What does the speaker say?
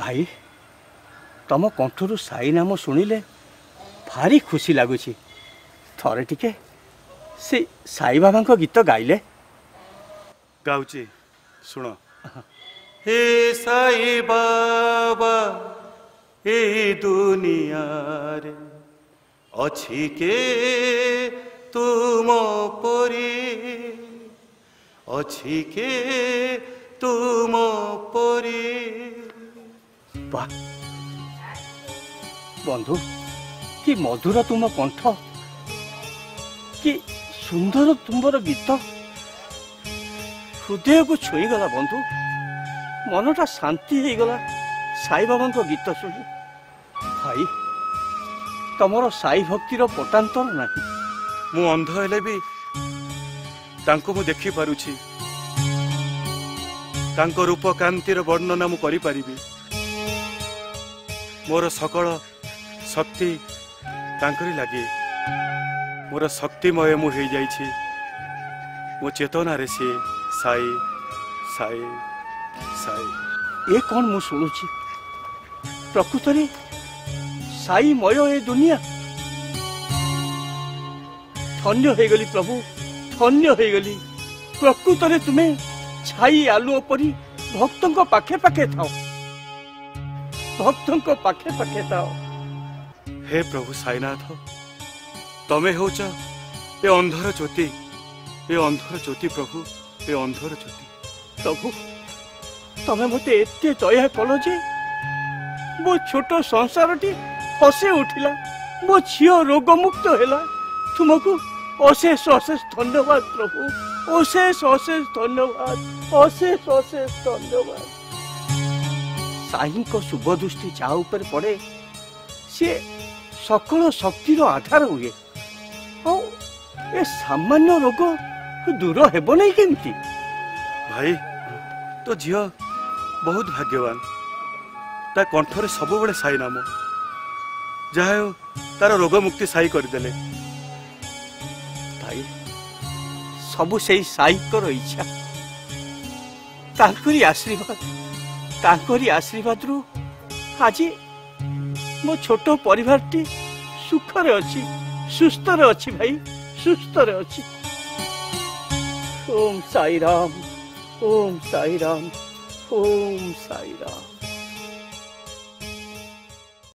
भाई तुम कंठरू साई नाम शुणिले भारी खुशी लगुच थरे टिके से साई बाबा को गीत गाइले गाउची सुण हे साई बाबा ए दुनिया रे अछि के तुम परी अछि के तुम परी बंधु कि मधुर तुम कंठ कि सुंदर तुम्हार गीत हृदय को छुईगला बंधु मनटा शांति हो गला साई बाबा को गीत शुण भाई तुम साई भक्तिर पटातर ना मु अंध हेले भी तांको मु देखि पारुछि तांको रूप कांतिर वर्णना मु करि पारिबि मोर सकल शक्ति तांकरी लागे मोर शक्तिमय मु होई जाईछि मो चेतना रे से साई साई साई ए कोन मु सुनुछि प्रकृत रे साई मय ए दुनिया धन्य हो गली प्रभु धन्य हो गली प्रकृत रे तुम्हें छाई आलुओ परी भक्तों को पाखे पाखे थाओ भक्तों को पाखे पाखे थाओ हे प्रभु साईनाथ तमें होच ए अंधर ज्योति ए अंधर ज्योति प्रभु ए अंधर ज्योति प्रभु तमें मत एते दया कल जे मो छोट संसारटी हसे उठिला मो झियो रोगमुक्त हैला तुमको अशेष अशेष धन्यवाद प्रभु अशेष अशेष धन्यवाद अशेष अशेष धन्यवाद साईं को शुभ दृष्टि जा ऊपर पड़े से सकल शक्तिर आधार हुए और ये सामान्य रोग दूर हेब नहीं केमती भाई तो झियो बहुत भाग्यवान ता कंठर सब बड़े साई नाम जहा तार रोग मुक्ति साई करदेले सबू से साईर इच्छा आशीर्वाद रु आज मो छोटो परिवार टी सुखरे अच्छी सुस्तर अच्छी भाई सुस्तर अच्छी ओम साई राम ओम साई राम ओम साई राम।